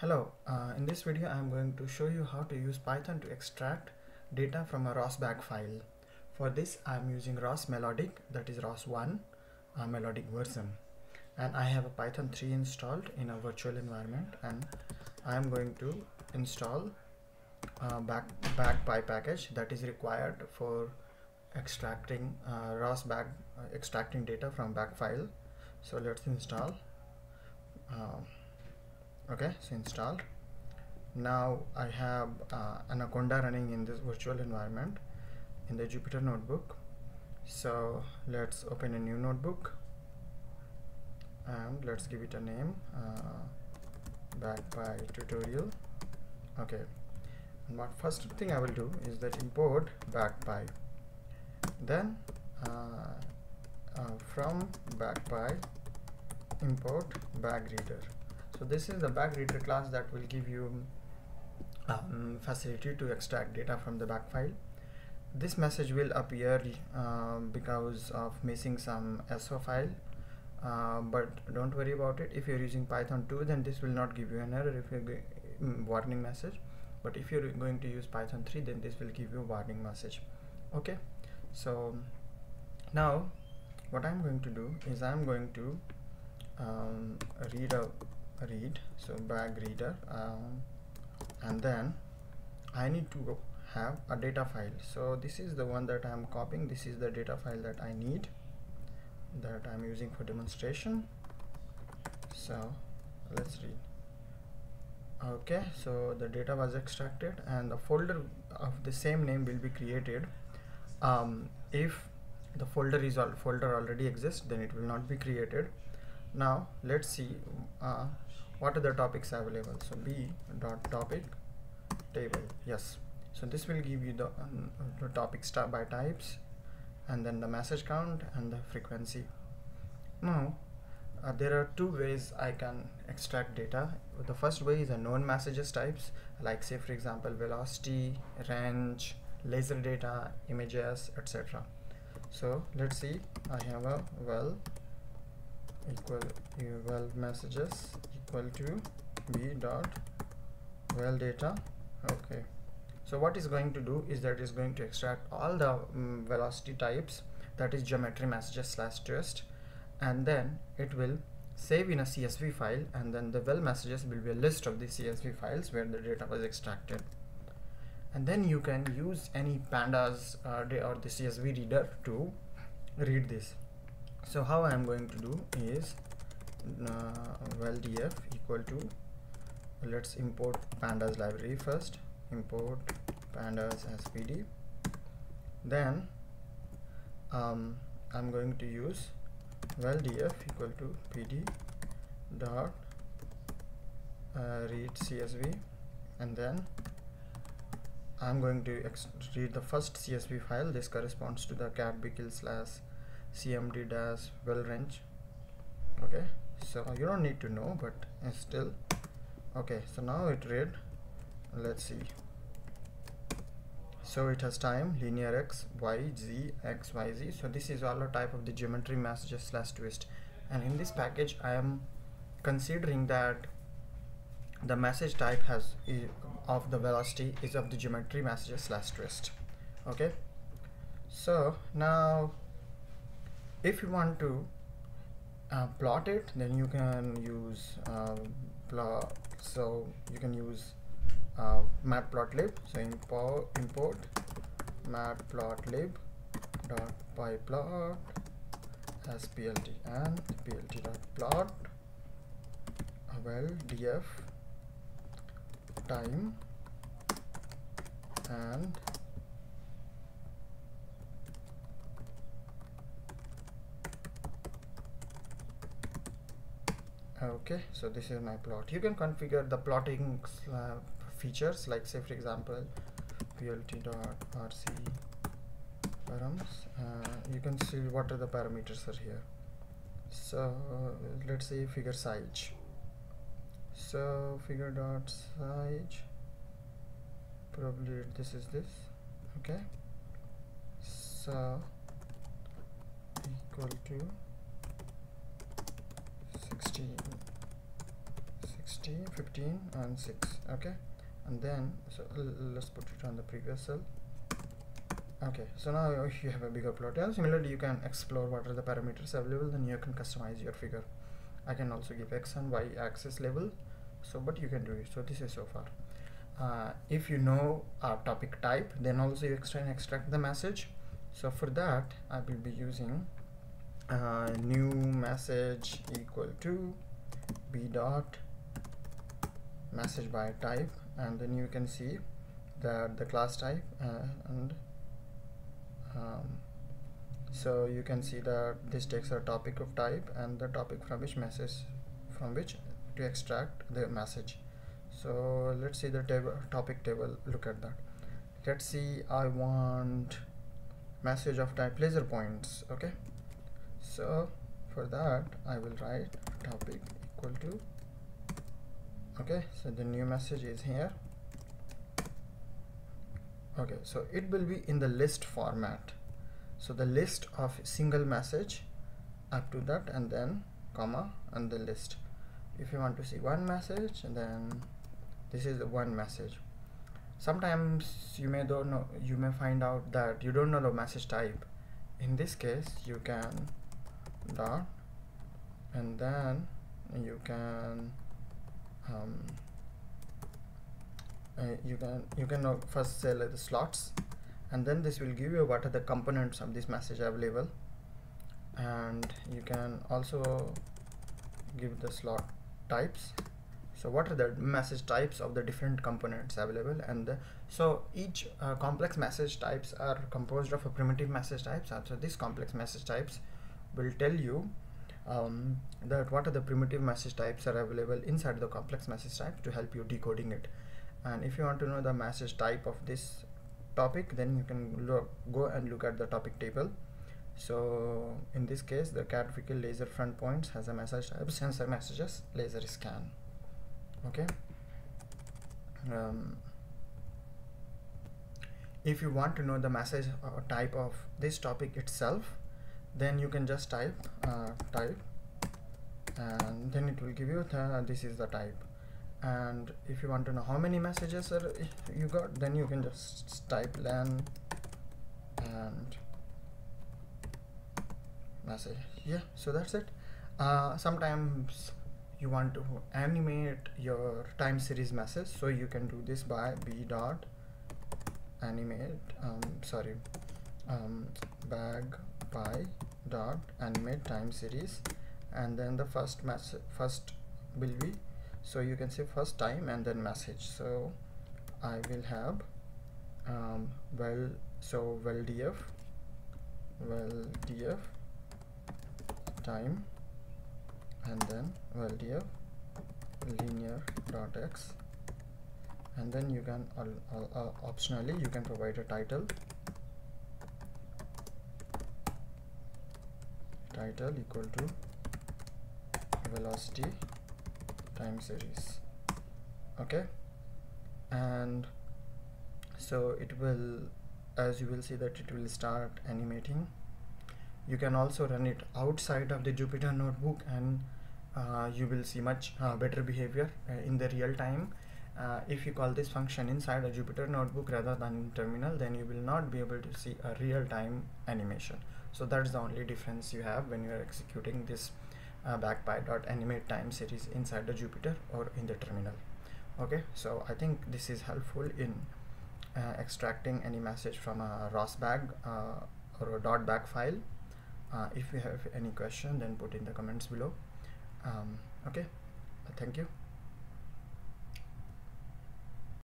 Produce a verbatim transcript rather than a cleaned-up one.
Hello, uh, in this video I am going to show you how to use Python to extract data from a R O S bag file. For this I am using R O S melodic, that is R O S one uh, melodic version, and I have a Python three installed in a virtual environment, and I am going to install uh, bag, bagpy package that is required for extracting uh, R O S bag uh, extracting data from bag file. So let's install. Uh, okay, so installed. Now I have uh, Anaconda running in this virtual environment in the Jupyter notebook. So let's open a new notebook and let's give it a name, uh, bagpy tutorial. Okay, and what first thing I will do is that import bagpy, then uh, uh, from bagpy import BagReader. So this is the BagReader class that will give you um, facility to extract data from the bag file. This message will appear uh, because of missing some S O file, uh, but don't worry about it. If you're using Python two, then this will not give you an error if you warning message, but if you're going to use Python three, then this will give you a warning message. Okay, so now what I'm going to do is I'm going to um, read a read so BagReader, um, and then I need to have a data file. So this is the one that I am copying. This is the data file that I need, that I am using for demonstration. So let's read. Okay, so the data was extracted and the folder of the same name will be created. Um, if the folder is all folder already exists, then it will not be created. Now let's see uh, what are the topics available. So b dot topic table, yes, so this will give you the, um, the topics by types, and then the message count and the frequency. Now uh, there are two ways I can extract data. The first way is a known messages types, like say for example velocity, range, laser data, images, etc. So let's see, I have a well equal well messages equal to b dot well data. Okay, so what is going to do is that is going to extract all the um, velocity types, that is geometry messages slash twist, and then it will save in a C S V file, and then the well messages will be a list of the C S V files where the data was extracted. And then you can use any pandas uh, or the C S V reader to read this. So how I am going to do is uh, well df equal to, let's import pandas library first, import pandas as pd, then um, I'm going to use well df equal to pd dot uh, read C S V, and then I'm going to ex read the first C S V file. This corresponds to the catbkill slash cmd dash well range. Okay, so you don't need to know, but still. Okay, so now it read, let's see, so it has time, linear x, y, z, x, y, z. So this is all a type of the geometry messages slash twist, and in this package I am considering that the message type has of the velocity is of the geometry messages slash twist. Okay, so now if you want to uh, plot it, then you can use uh, plot. So you can use uh, matplotlib. So import import matplotlib dot pyplot as plt, and plt dot plot well df time and okay, so this is my plot. You can configure the plotting uh, features, like say for example plt.rc params. Uh, you can see what are the parameters are here. So uh, let's say figure size, so figure dot size, probably this is this. Okay, so equal to sixteen sixteen, fifteen and six. Okay, and then so let's put it on the previous cell. Okay, so now you have a bigger plot. Yeah, similarly you can explore what are the parameters available, then you can customize your figure. I can also give x and y axis level, so but you can do it. So this is so far. Uh, if you know our topic type, then also you extend extract the message. So for that I will be using uh, new message equal to b dot message by type, and then you can see that the class type uh, and um, so you can see that this takes a topic of type and the topic from which message from which to extract the message. So let's see the table, topic table. Look at that. Let's see, I want message of type laser points. Okay, so for that I will write topic equal to, okay, so the new message is here. Okay, so it will be in the list format, so the list of single message up to that, and then comma and the list. If you want to see one message, and then this is the one message. Sometimes you may don't know, you may find out that you don't know the message type. In this case you can dot, and then you can um, uh, you can you can know first say like the slots, and then this will give you what are the components of this message available, and you can also give the slot types. So what are the message types of the different components available, and the, so each uh, complex message types are composed of a primitive message types, and so these complex message types will tell you um, that what are the primitive message types are available inside the complex message type to help you decoding it. And if you want to know the message type of this topic, then you can look, go and look at the topic table. So in this case the cat vehicle laser front points has a message type sensor messages laser scan. Okay, um, if you want to know the message or type of this topic itself, then you can just type uh, type, and then it will give you the, this is the type. And if you want to know how many messages are you got, then you can just type len and message. Yeah, so that's it. Uh, sometimes you want to animate your time series message, so you can do this by b dot animate um, sorry um, bagpy dot animate time series, and then the first message first will be, so you can say first time and then message. So I will have um, well so well df well df time, and then well df linear dot x, and then you can uh, uh, uh, optionally you can provide a title title equal to velocity time series. Okay, and so it will, as you will see that it will start animating. You can also run it outside of the Jupyter notebook, and uh, you will see much uh, better behavior uh, in the real time. Uh, if you call this function inside a Jupyter notebook rather than in terminal, then you will not be able to see a real time animation. So that's the only difference you have when you are executing this uh, bagpy.animate time series inside the Jupyter or in the terminal. Okay, so I think this is helpful in uh, extracting any message from a R O S bag uh, or a dot bag file. Uh, if you have any question, then put in the comments below. Um, okay, thank you.